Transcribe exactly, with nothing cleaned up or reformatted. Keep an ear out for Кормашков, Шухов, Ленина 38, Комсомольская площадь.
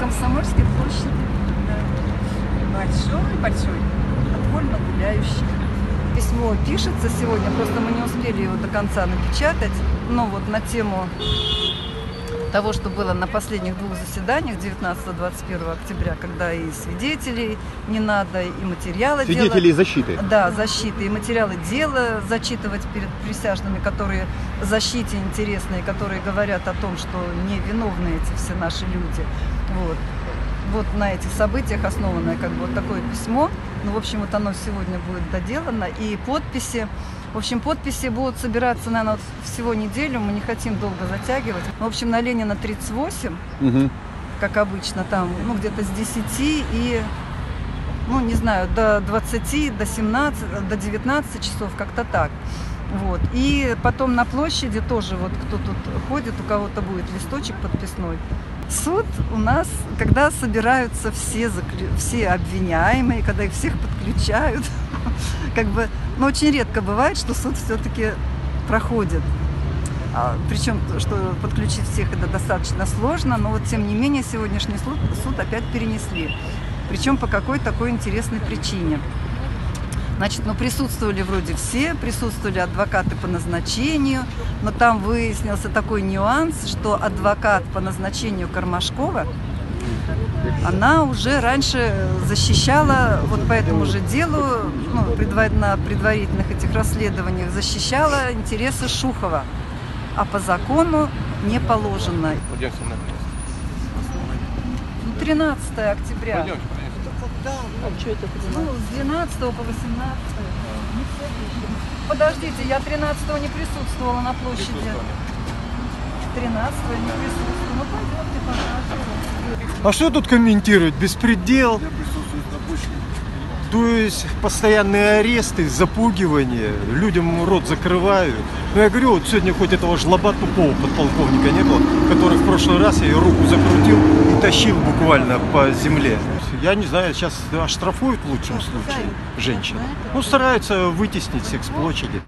Комсомольской площади. Да. Большой-большой, довольно гуляющий. Письмо пишется сегодня, просто мы не успели его до конца напечатать. Но вот на тему того, что было на последних двух заседаниях девятнадцатого и двадцать первого октября, когда и свидетелей не надо, и материалы дела. Свидетелей защиты. Да, защиты. И материалы дела зачитывать перед присяжными, которые защите интересные, которые говорят о том, что невиновны эти все наши люди. Вот. Вот на этих событиях основанное как бы вот такое письмо. Ну, в общем, вот оно сегодня будет доделано. И подписи. В общем, подписи будут собираться, наверное, вот всего неделю. Мы не хотим долго затягивать. В общем, на Ленина тридцать восемь, угу. Как обычно, там, ну, где-то с десяти и, ну, не знаю, до двадцати, до семнадцати, до девятнадцати часов, как-то так. Вот. И потом на площади тоже, вот кто тут ходит, у кого-то будет листочек подписной. Суд у нас, когда собираются все, заклю... все обвиняемые, когда их всех подключают, как бы, но очень редко бывает, что суд все-таки проходит. А, причем, что подключить всех это достаточно сложно, но вот тем не менее сегодняшний суд, суд опять перенесли. Причем по какой такой интересной причине. Значит, ну присутствовали вроде все, присутствовали адвокаты по назначению, но там выяснился такой нюанс, что адвокат по назначению Кормашкова, она уже раньше защищала, вот по этому же делу, ну, на предварительных этих расследованиях, защищала интересы Шухова, а по закону не положено. тринадцатого октября. Да, ну, ну, с двенадцатого по восемнадцатое. Подождите, я тринадцатого не присутствовала на площади. тринадцатого не присутствовала. Ну, пойдемте, пожалуйста. А что тут комментировать? Беспредел. То есть постоянные аресты, запугивания. Людям рот закрывают. Ну, я говорю, вот сегодня хоть этого жлоба тупого подполковника не было, который в прошлый раз я ее руку закрутил и тащил буквально по земле. Я не знаю, сейчас оштрафуют в лучшем случае женщин. Ну, стараются вытеснить всех с площади.